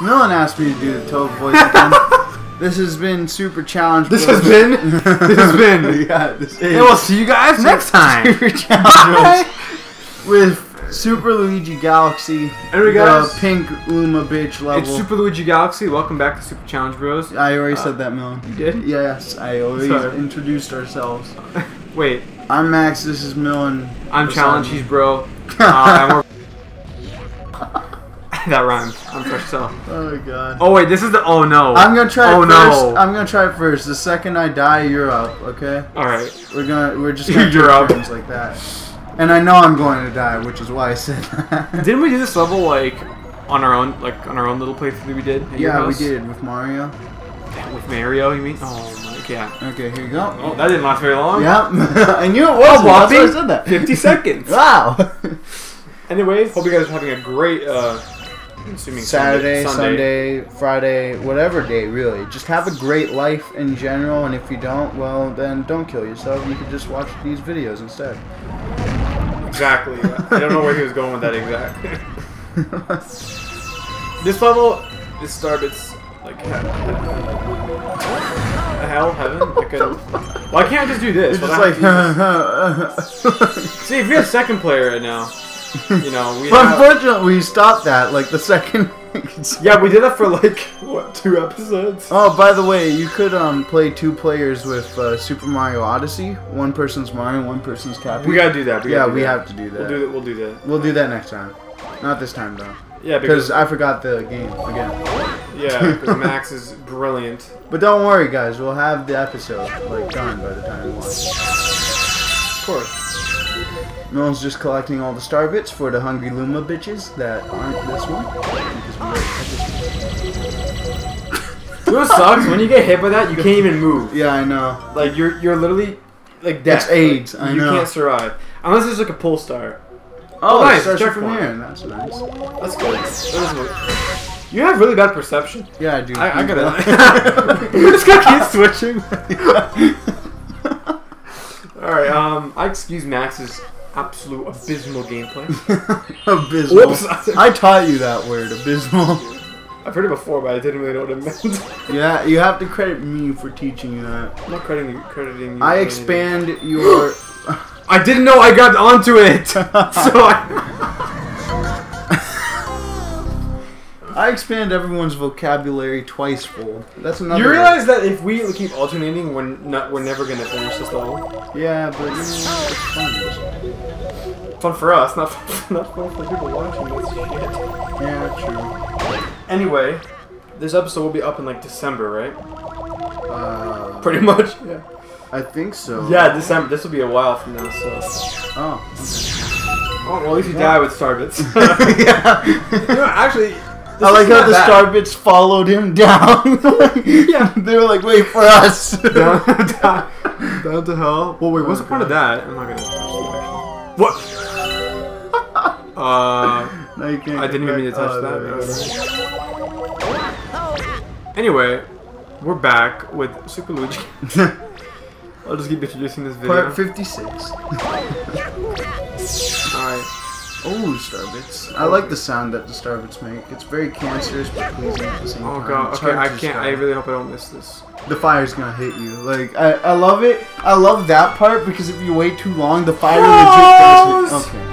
No one asked me to do the Toad voice again. This has been Super Challenge Bros. This has been. Hey, we'll see you guys next time. Super Challenge Bros. With Super Luigi Galaxy. And we got the pink Luma bitch level. It's Super Luigi Galaxy. Welcome back to Super Challenge Bros. I already said that, Mel. You did? Yes, I always introduced ourselves. Wait. I'm Max. This is Millen. I'm Challenge. He's Bro. That rhymes. I'm fresh self. Oh god. Oh wait, this is the. Oh no. I'm gonna try. Oh no. I'm gonna try it first. The second I die, you're up. Okay. All right. We're just gonna do things like that. And I know I'm going to die, which is why I said that. Didn't we do this level like on our own little playthrough we did? Yeah, we did with Mario. With Mario, you mean? Oh, yeah. Okay, here you go. Oh, that didn't last very long. Yep. I knew it was. That's why I said that. 50 seconds. Wow. Anyways, hope you guys are having a great Saturday, Sunday, Friday, whatever day, really. Just have a great life in general, and if you don't, well, then don't kill yourself. You can just watch these videos instead. Exactly. I don't know where he was going with that exactly. This level, this starts like hell, heaven. Why can't I just do this? It's like see, if you're a second player right now. You know, we unfortunately we stopped that like the second. Yeah, we did that for like what, 2 episodes? Oh, by the way, you could play 2 players with Super Mario Odyssey. One person's Mario, one person's Cappy. We gotta do that. We have to do that. We'll do that next time. Not this time though. Yeah, because I forgot the game again. Yeah, because Max is brilliant. But don't worry, guys. We'll have the episode like done by the time we watch. Of course. Noel's just collecting all the star bits for the hungry Luma bitches that aren't this one. You know what sucks? When you get hit by that, you can't even move. Yeah, I know. Like you're literally like death. That's AIDS. Like, I know. You can't survive unless there's like a pull star. Oh, nice. Start from here. That's nice. That's good. You have really bad perception. Yeah, I do. I gotta. This guy keeps switching. All right. I excuse Max's absolute abysmal gameplay. Abysmal. Whoops, I taught you that word, abysmal. I've heard it before, but I didn't really know what it meant. Yeah, you have to credit me for teaching you that. I'm not crediting you. I expand your... I didn't know I got onto it! So I expand everyone's vocabulary twice-fold. That's another. You realize that if we keep alternating, we're never gonna finish this level. Yeah, but it's fun. Fun for us, not fun for people watching this shit. Yeah, true. Anyway, this episode will be up in like December, right? Pretty much. Yeah. I think so. Yeah, December. This will be a while from now. So. Oh. Okay. Oh well, at least you die with starbits. Yeah. You know, actually. I like how the starbits followed him down. Yeah, they were like, "Wait for us." down to hell. Well, wait, what's the point of that? I'm not gonna. What? No, you can't. I didn't even mean to touch that. Anyway, we're back with Super Luigi. I'll just keep introducing this video. Part 56. All right. Oh, starbits. I like the sound that the starbits make. It's very cancerous, but pleasing at the same time. Oh god, okay, I can't. I really hope I don't miss this. The fire's gonna hit you. Like, I love it. I love that part because if you wait too long, the fire legit does hit.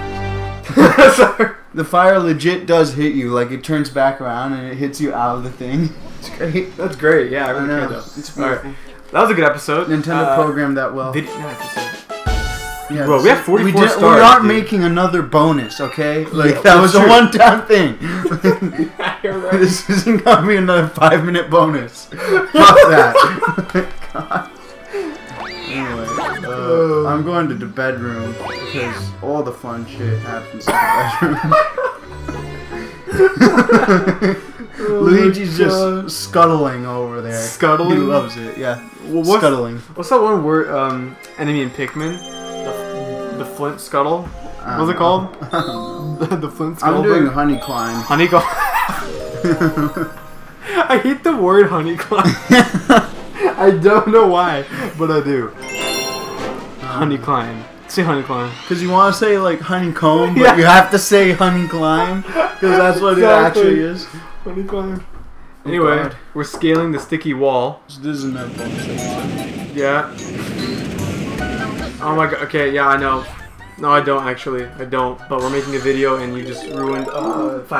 Okay. The fire legit does hit you. Like, it turns back around and it hits you out of the thing. It's great. That's great, yeah. I know. It's beautiful. Right. That was a good episode. Nintendo programmed that well. Yeah, bro, we have 44 stars. We aren't making another bonus, okay? Like, yeah, that was a one-time thing. This isn't going to be another 5-minute bonus. Fuck that. God. Anyway, I'm going to the bedroom because all the fun shit happens in the bedroom. Oh, Luigi's just scuttling over there. Scuttling? He loves it, yeah. Well, scuttling. What's that one word, enemy in Pikmin? The Flint Scuttle? What's it called? The Flint Scuttle? I'm doing honeyclimb. Honeyclimb? I hate the word honeyclimb. I don't know why, but I do. Honeyclimb. Say honeyclimb. Because you want to say like honeycomb, but you have to say honeyclimb. Because that's what it actually is. Honeyclimb. Anyway, God. We're scaling the sticky wall. This isn't that fun. Yeah. Oh my god. Okay, yeah, I know. No, I don't actually. I don't. But we're making a video and you just ruined 5